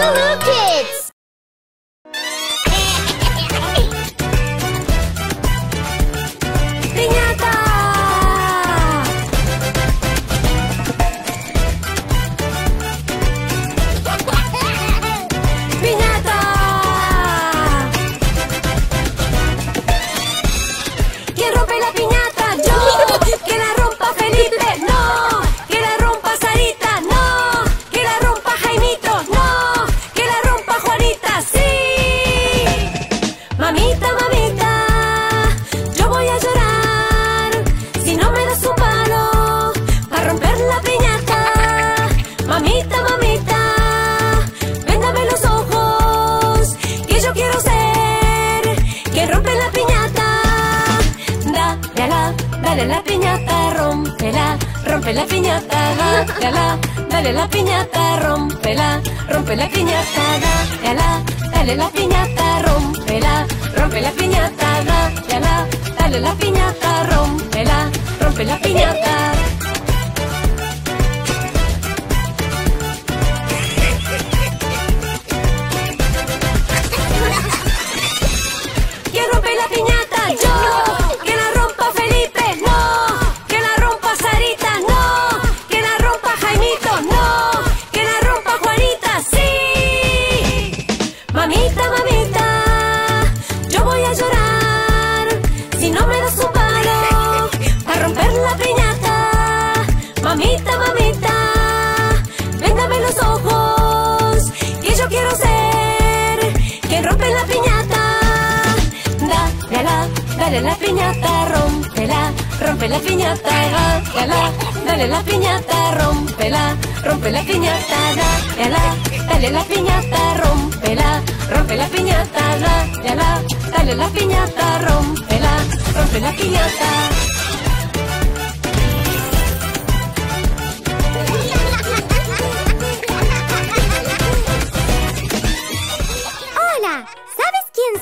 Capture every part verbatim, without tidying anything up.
LooLoo Kids! ¡Piñata! ¡Piñata! ¿Quién rompe la piñata? ¡Yo! ¡Que la rompa Felipe! ¡No! Dale la piñata, rómpela, rompe la piñata, dale, dale la piñata, rómpela, rompe la piñata, dale, dale la piñata, rómpela, rompe la piñata, dale, dale la piñata, rómpela, rompe la piñata. ¿Quién rompe la piñata? ¡Yo! Mamita, mamita, véndame los ojos, que yo quiero ser quien rompe la piñata. Dale la, dale la piñata, rómpela, rompe la piñata, dale la, dale la piñata, rómpela, rompe la piñata, dale la, dale la piñata, rómpela, rompe la piñata, dale la, dale la piñata, rómpela, rompe la piñata.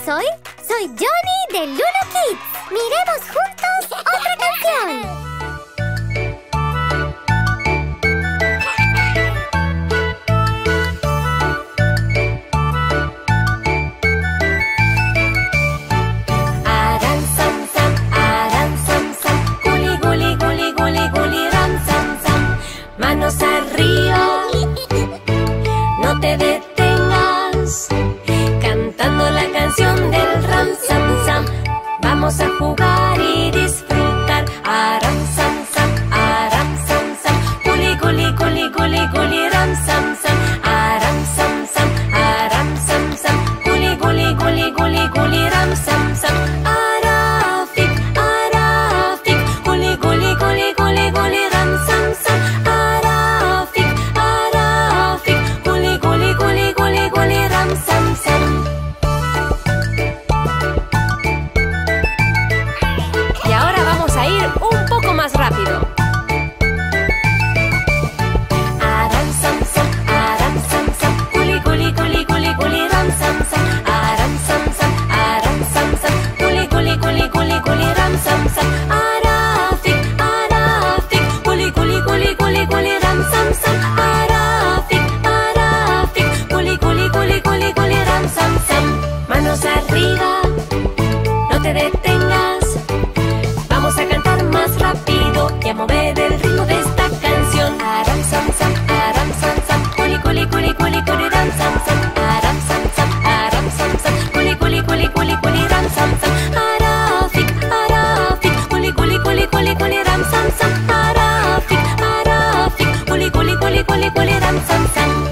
Soy, soy Johnny de LooLoo Kids. Miremos juntos otra canción. Vamos a jugar y disfrutar. Aram sam sam, aram sam sam, guli guli guli guli guli ram sam sam, aram sam sam, aram sam sam, guli guli guli guli guli ram sam sam. Arafik, arafik, guli guli guli guli guli ram sam sam. Arafik, arafik, guli guli guli guli guli ram sam sam. Sam, sam.